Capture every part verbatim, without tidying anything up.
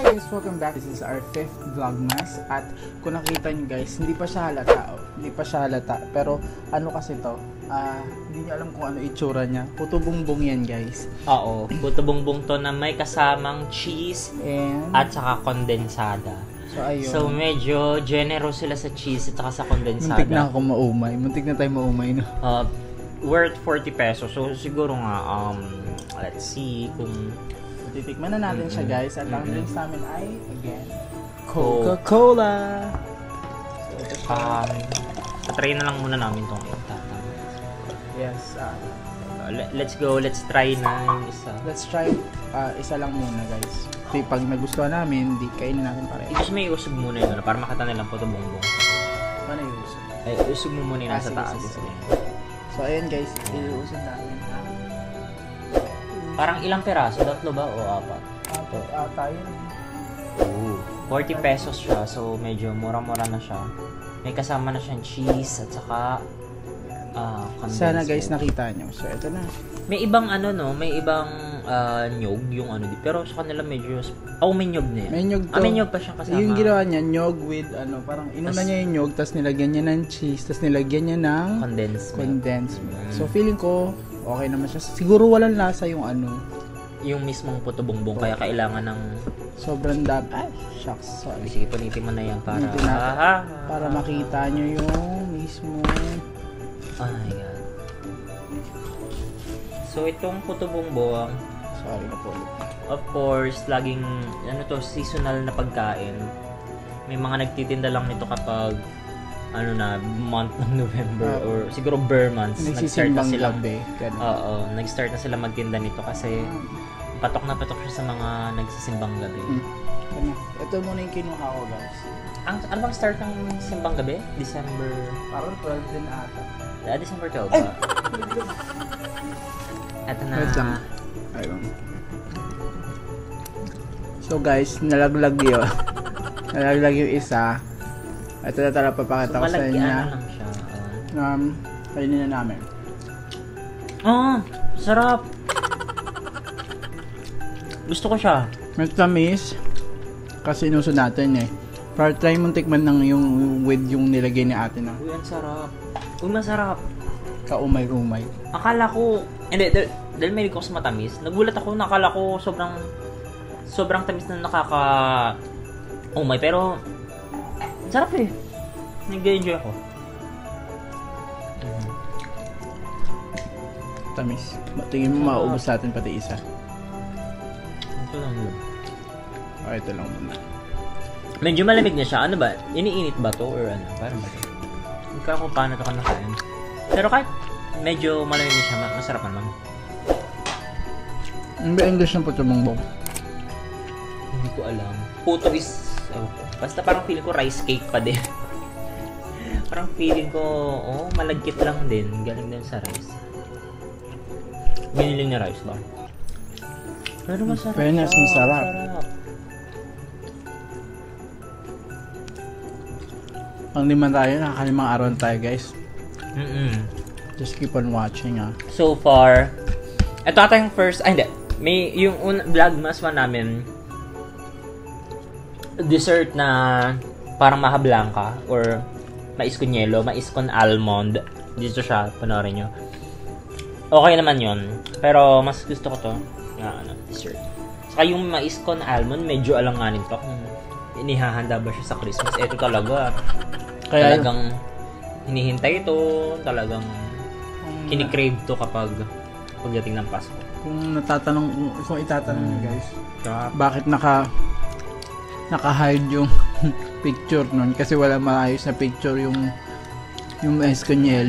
Guys, welcome back. This is our fifth Vlogmas at kung nakita nyo guys, hindi pa siya halata, oh. Hindi pa siya halata, pero ano kasi to, uh, hindi nyo alam kung ano itsura niya. Puto bumbong yan guys. Oo, puto bumbong to na may kasamang cheese and at saka kondensada. So, ayun. So medyo generous sila sa cheese at saka sa kondensada. Muntik na ako maumay, muntik na tayo maumay, no? Uh, worth forty pesos, so siguro nga, um, let's see kung titikman na natin siya guys. At ang drinks namin ay, again, Coca Cola. So, um, patry na lang muna namin itong ita. Yes. Uh, let's go. Let's try na yung isa. Let's try uh, isa lang muna guys. So, pag nagustuhan namin, di kainin natin pareho. Ito may iusog muna yun. Para makatanda lang po ito bumbong. Paano iusog? Ay, iusog mo muna yung nasa taas. So, ayun guys. Iusog namin. Parang ilang peraso? Tatlo ba o apat? Apat ata yun. Oo. forty pesos siya. So, medyo mura-mura na siya. May kasama na siyang cheese at saka uh, condensed. Sana guys nakita nyo. So, ito na. May ibang ano no? May ibang uh, nyog yung ano. Pero sa kanila medyo... Oh, may nyog na yan. May nyog to. Ah, may nyog pa siyang kasama. Yung ginawa niya, nyog with ano. Parang inuna niya yung nyog, tapos nilagyan niya ng cheese, tapos nilagyan niya ng... condensed. Condensed. Mm. So, feeling ko... okay naman siya. Siguro walang lasa yung ano. Yung mismong puto bumbong. Okay. Kaya kailangan ng... sobrang dab... ay, shucks. Sorry. Sige, panitin mo na yan para... Aha, para makita nyo yung mismo. Oh my God. So, itong puto bumbong... sorry na po. Of course, laging... ano to, seasonal na pagkain. May mga nagtitinda lang nito kapag... ano na, month ng November uh, or siguro bare months. Nag-start na sila. Oo, nag-start na sila magtinda nito kasi patok na patok siya sa mga nagsisimbang gabi. Mm. Ito muna yung kinuha ko guys. Ang, ano bang start ng simbang gabi? December? Parang twelve din ata. Ah, December twelve ba? Ito na. Wait lang. Ayun. So guys, nalaglag yun. Nalaglag yung isa. Ito na tala, papakita so, ko sa inyo na um, kainin na namin. Oh, sarap! Gusto ko siya. May tamis kasi inuso natin eh. Para try mong tikman ng yung with yung nilagay ni ate na. Uy, ang sarap. Uy, masarap. Kaumay-umay. Akala ko, hindi, dahil may ko sa matamis, nagulat ako, nakala ko sobrang sobrang tamis na nakaka umay, pero sarap eh. Nag-enjoy ako. Mm. Tamis. Tingin mo makaubos natin pati isa. Ito lang yun. Okay, ito lang muna. Medyo malamig na siya. Ano ba? Iniinit ba to? Or ano? Parang ba ito? Hindi ko kung paano ito ka nakain. Pero kahit medyo malamig na siya, masarap naman. Ano ba English ng puto bumbong? Hindi ko alam. Puto is... oh, basta parang feeling ko rice cake pa din. Parang feeling ko, oh, malagkit lang din. Galing din sa rice. Biniling na rice ba? Pero masarap. Penas, masarap. Masarap. Ang liman tayo, nakakalimang araw tayo guys. Mm-mm. Just keep on watching ah. So far, ito ata yung first, ay hindi. May, yung Vlogmas pa namin, dessert na parang maha blanca or mais con yelo, mais con almond. Dito siya, panoorin nyo. Okay naman yun. Pero mas gusto ko to na ano, dessert. Saka yung mais con almond, medyo alanganin to kung inihahanda ba siya sa Christmas. Ito talaga. Kaya talagang hinihintay ito. Talagang kinikrave to kapag pagdating ng Pasko. Kung natatanong, kung itatanong hmm. nyo guys, bakit naka naka-hide yung picture nun kasi wala maayos na picture yung yung Escaniel.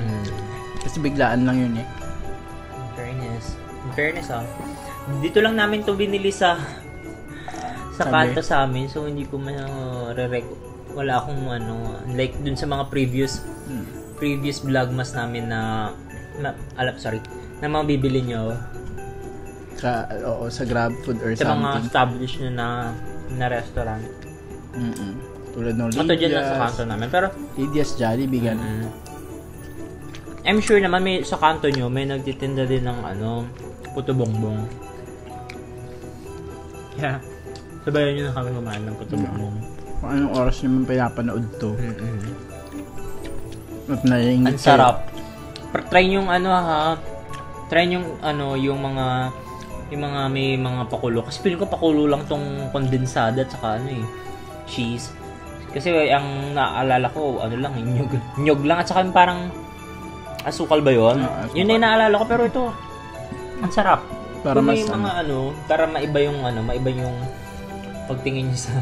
Mm. Kasi biglaan lang yun eh. In fairness. In fairness ah. Dito lang namin to binili sa sa Sabi. Kanto sa amin. So hindi ko man uh, re-rec. Wala akong ano, like dun sa mga previous mm. previous vlogmas namin na, na alap sorry. Na mga bibili nyo sa oo, sa Grab Food or sa something. Sa mga established na na, na restaurant. Mm -mm. Tulad ng Lidia's. Ito dyan lang sa kanto namin. Pero Lidia's, Jolly Bigan. Mm -mm. I'm sure naman may sa kanto nyo may nagtitinda din ng ano, Puto Bumbong. Yeah. Sabayan nyo na kami kumain ng Puto Bumbong. Kung anong oras naman pinapanood to. Mm -mm. At naiingit. Ang sarap. Try yung ano ha. Try yung ano yung mga yung mga may mga pakulo. Kasi feeling ko pakulo lang tong kondensada at saka ano eh, cheese. Kasi ang naaalala ko ano lang, nyog, nyog lang at saka parang asukal ba yun? Uh, asukal. Yun na yung naalala ko pero ito ang sarap. Para mas, may mga ano, para maiba yung ano, maiba yung pagtingin niyo sa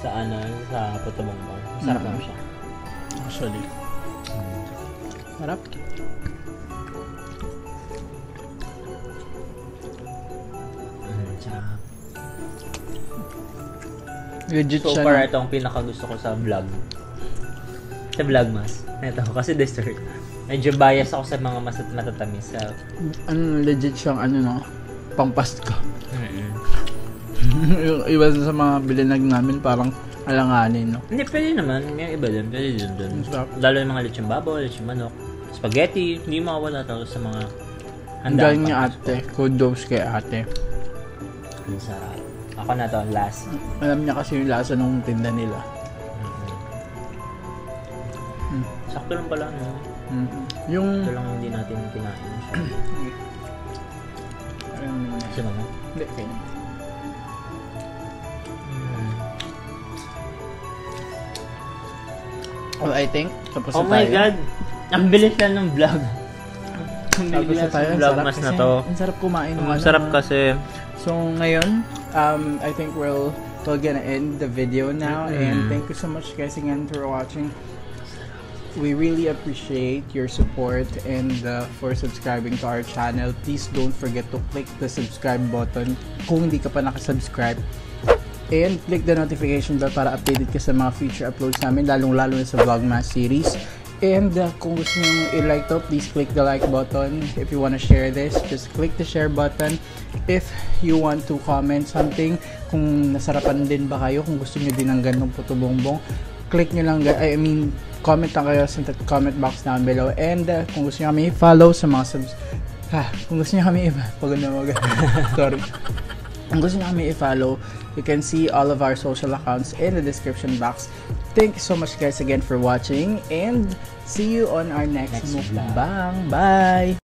sa ano, sa Puto Bumbong. Sarap naman siya. Actually. Sarap. Legit so far, na. Ito ang pinakagusto ko sa vlog. Sa Vlogmas. Ito, kasi dessert. Medyo bias ako sa mga masat matatamis. So, ano, legit siyang ano no? Pang-Pasko. Yung iba sa mga bilinag namin parang alanganin no? Hindi, pwede naman. May iba din. Pwede din dun. Lalo yung mga lechong baboy, lechong manok, spaghetti. Hindi makawala tao sa mga handaan. Ang galing ate. Kudos kay ate. Ang sarap. Ako na to, last. Alam niya kasi yung lasa nung tinda nila. Mm-hmm. Mm. Sakto lang pala, no? Mm-hmm. Yung... Sakto lang hindi natin kinain siya. um, Siya naman? Hindi, okay. Mm. Well, I think, tapos oh na tayo. Oh my God! Ang bilis lang ng vlog. Ang bilis lang ng vlogmas na to. Ang sarap kumain. Ang sarap kasi. So ngayon, um, I think we'll, we're gonna end the video now. Mm-hmm. And thank you so much guys again for watching. We really appreciate your support and uh, for subscribing to our channel. Please don't forget to click the subscribe button kung hindi ka pa nakasubscribe. And click the notification bell para updated ka sa mga future uploads namin, lalong-lalo na sa Vlogmas series. And uh, kung gusto nyo i-like to, please click the like button. If you want to share this, just click the share button. If you want to comment something, kung nasarapan din ba kayo, kung gusto nyo din ng ganong Puto Bumbong, click nyo lang, I mean, comment lang kayo sa comment box down below. And uh, kung gusto nyo kami follow sa mga subs... Ha, kung gusto nyo kami iba, pagod na mag... Sorry. Kung gusto nyo kami i-follow, you can see all of our social accounts in the description box. Thank you so much guys again for watching and see you on our next, next mukbang. Bye!